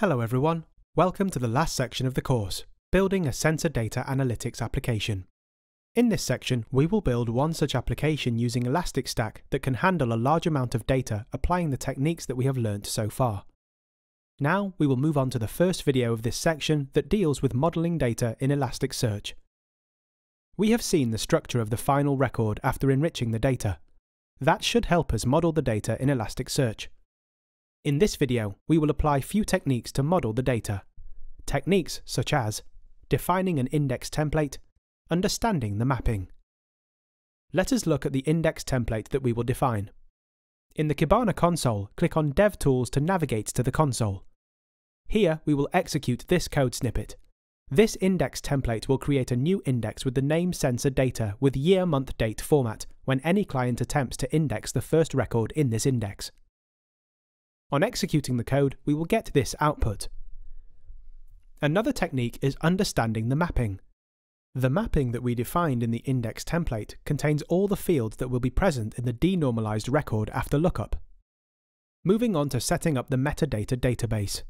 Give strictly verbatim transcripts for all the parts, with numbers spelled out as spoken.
Hello everyone, welcome to the last section of the course, building a sensor data analytics application. In this section, we will build one such application using Elastic Stack that can handle a large amount of data applying the techniques that we have learnt so far. Now we will move on to the first video of this section that deals with modelling data in Elasticsearch. We have seen the structure of the final record after enriching the data. That should help us model the data in Elasticsearch. In this video, we will apply few techniques to model the data. Techniques such as defining an index template, understanding the mapping. Let us look at the index template that we will define. In the Kibana console, click on DevTools to navigate to the console. Here, we will execute this code snippet. This index template will create a new index with the name sensor data with year-month-date format when any client attempts to index the first record in this index. On executing the code, we will get this output. Another technique is understanding the mapping. The mapping that we defined in the index template contains all the fields that will be present in the denormalized record after lookup. Moving on to setting up the metadata database.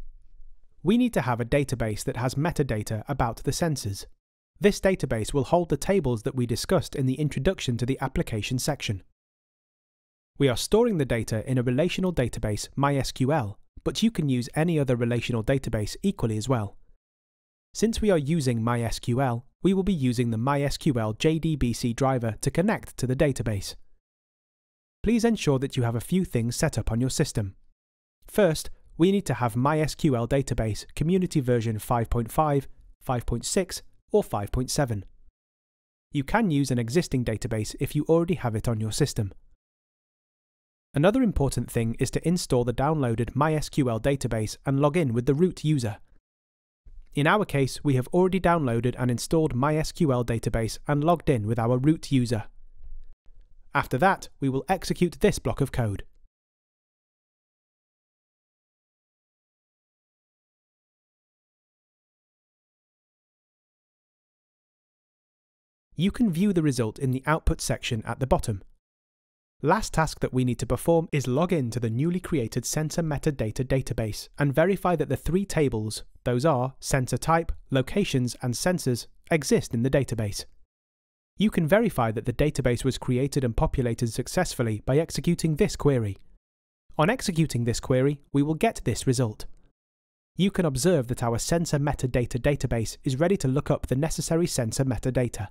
We need to have a database that has metadata about the sensors. This database will hold the tables that we discussed in the introduction to the application section. We are storing the data in a relational database, MySQL, but you can use any other relational database equally as well. Since we are using MySQL, we will be using the MySQL J D B C driver to connect to the database. Please ensure that you have a few things set up on your system. First, we need to have MySQL database community version five point five, five point six, or five point seven. You can use an existing database if you already have it on your system. Another important thing is to install the downloaded MySQL database and log in with the root user. In our case, we have already downloaded and installed MySQL database and logged in with our root user. After that, we will execute this block of code. You can view the result in the output section at the bottom. Last task that we need to perform is log in to the newly created sensor metadata database and verify that the three tables, those are sensor type, locations and sensors, exist in the database. You can verify that the database was created and populated successfully by executing this query. On executing this query, we will get this result. You can observe that our sensor metadata database is ready to look up the necessary sensor metadata.